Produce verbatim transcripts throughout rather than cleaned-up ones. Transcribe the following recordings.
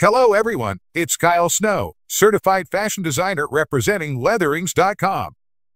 Hello everyone, it's Kyle Snow, certified fashion designer representing leatherings dot com.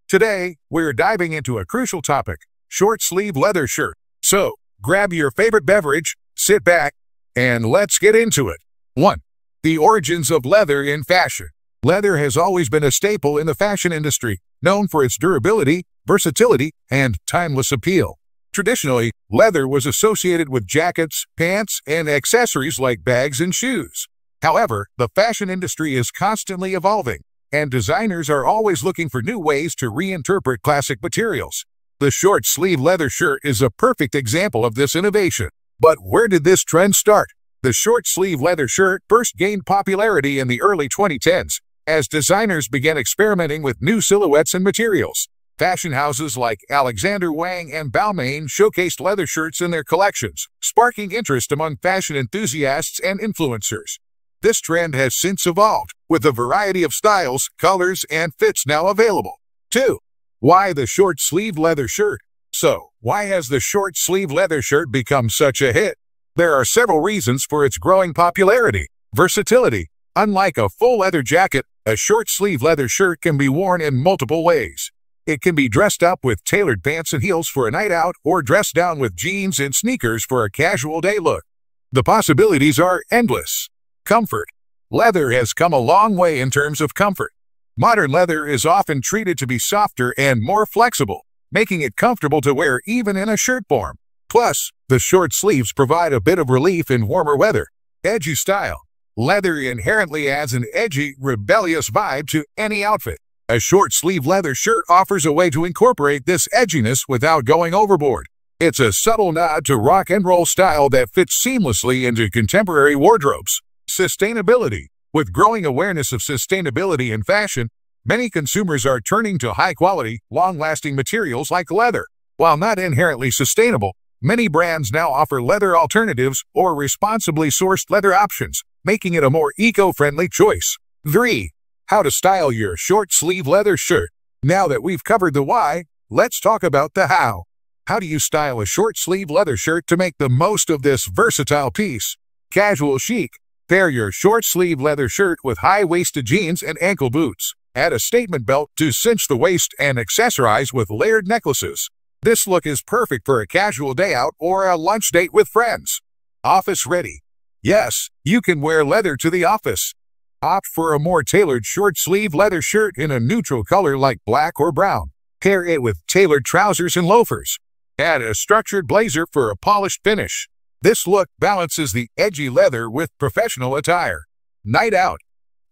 Today, we're diving into a crucial topic, short sleeve leather shirt. So, grab your favorite beverage, sit back, and let's get into it. one. The origins of leather in fashion. Leather has always been a staple in the fashion industry, known for its durability, versatility, and timeless appeal. Traditionally, leather was associated with jackets, pants, and accessories like bags and shoes. However, the fashion industry is constantly evolving, and designers are always looking for new ways to reinterpret classic materials. The short sleeve leather shirt is a perfect example of this innovation. But where did this trend start? The short sleeve leather shirt first gained popularity in the early twenty tens, as designers began experimenting with new silhouettes and materials. Fashion houses like Alexander Wang and Balmain showcased leather shirts in their collections, sparking interest among fashion enthusiasts and influencers. This trend has since evolved, with a variety of styles, colors, and fits now available. two. Why the short sleeve leather shirt? So, why has the short sleeve leather shirt become such a hit? There are several reasons for its growing popularity. Versatility. Unlike a full leather jacket, a short sleeve leather shirt can be worn in multiple ways. It can be dressed up with tailored pants and heels for a night out, or dressed down with jeans and sneakers for a casual day look. The possibilities are endless. Comfort. Leather has come a long way in terms of comfort. Modern leather is often treated to be softer and more flexible, making it comfortable to wear even in a shirt form. Plus, the short sleeves provide a bit of relief in warmer weather. Edgy style. Leather inherently adds an edgy, rebellious vibe to any outfit. A short sleeve leather shirt offers a way to incorporate this edginess without going overboard. It's a subtle nod to rock and roll style that fits seamlessly into contemporary wardrobes. Sustainability. With growing awareness of sustainability in fashion, many consumers are turning to high-quality, long-lasting materials like leather. While not inherently sustainable, many brands now offer leather alternatives or responsibly sourced leather options, making it a more eco-friendly choice. three. How to style your short sleeve leather shirt. Now that we've covered the why, let's talk about the how. How do you style a short sleeve leather shirt to make the most of this versatile piece? Casual chic. Pair your short sleeve leather shirt with high-waisted jeans and ankle boots. Add a statement belt to cinch the waist and accessorize with layered necklaces. This look is perfect for a casual day out or a lunch date with friends. Office ready. Yes, you can wear leather to the office. Opt for a more tailored short-sleeve leather shirt in a neutral color like black or brown. Pair it with tailored trousers and loafers. Add a structured blazer for a polished finish. This look balances the edgy leather with professional attire. Night out.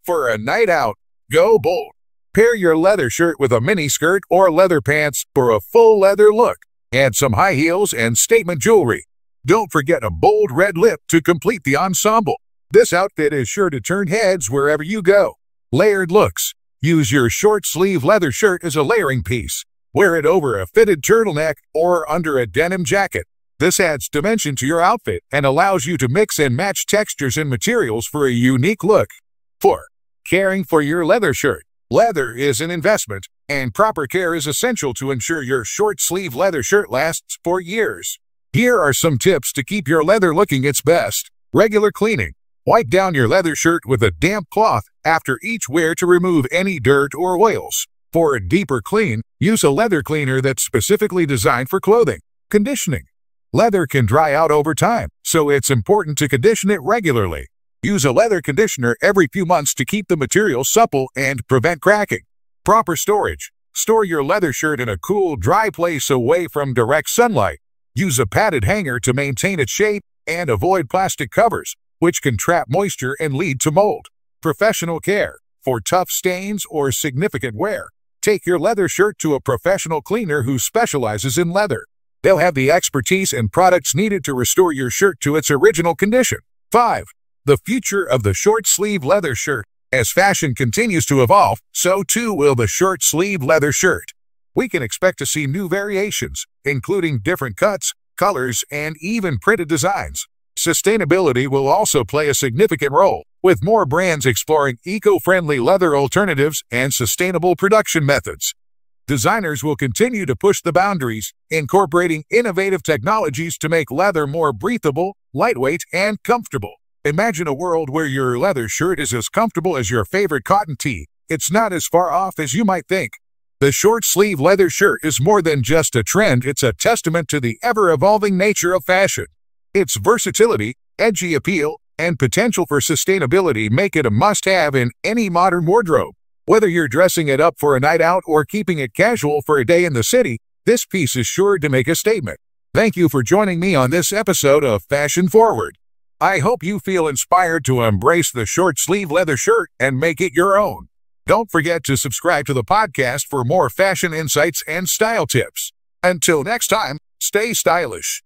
For a night out, go bold. Pair your leather shirt with a mini skirt or leather pants for a full leather look. Add some high heels and statement jewelry. Don't forget a bold red lip to complete the ensemble. This outfit is sure to turn heads wherever you go. Layered looks. Use your short sleeve leather shirt as a layering piece. Wear it over a fitted turtleneck or under a denim jacket. This adds dimension to your outfit and allows you to mix and match textures and materials for a unique look. four. Caring for your leather shirt. Leather is an investment, and proper care is essential to ensure your short sleeve leather shirt lasts for years. Here are some tips to keep your leather looking its best. Regular cleaning. Wipe down your leather shirt with a damp cloth after each wear to remove any dirt or oils. For a deeper clean, use a leather cleaner that's specifically designed for clothing. Conditioning. Leather can dry out over time, so it's important to condition it regularly. Use a leather conditioner every few months to keep the material supple and prevent cracking. Proper storage. Store your leather shirt in a cool, dry place away from direct sunlight. Use a padded hanger to maintain its shape and avoid plastic covers, which can trap moisture and lead to mold. Professional care. For tough stains or significant wear, take your leather shirt to a professional cleaner who specializes in leather. They'll have the expertise and products needed to restore your shirt to its original condition. five. The future of the short sleeve leather shirt. As fashion continues to evolve, so too will the short sleeve leather shirt. We can expect to see new variations, including different cuts, colors, and even printed designs. Sustainability will also play a significant role, with more brands exploring eco-friendly leather alternatives and sustainable production methods. Designers will continue to push the boundaries, incorporating innovative technologies to make leather more breathable, lightweight, and comfortable. Imagine a world where your leather shirt is as comfortable as your favorite cotton tee. It's not as far off as you might think. The short-sleeve leather shirt is more than just a trend, it's a testament to the ever-evolving nature of fashion. Its versatility, edgy appeal, and potential for sustainability make it a must-have in any modern wardrobe. Whether you're dressing it up for a night out or keeping it casual for a day in the city, this piece is sure to make a statement. Thank you for joining me on this episode of Fashion Forward. I hope you feel inspired to embrace the short-sleeve leather shirt and make it your own. Don't forget to subscribe to the podcast for more fashion insights and style tips. Until next time, stay stylish.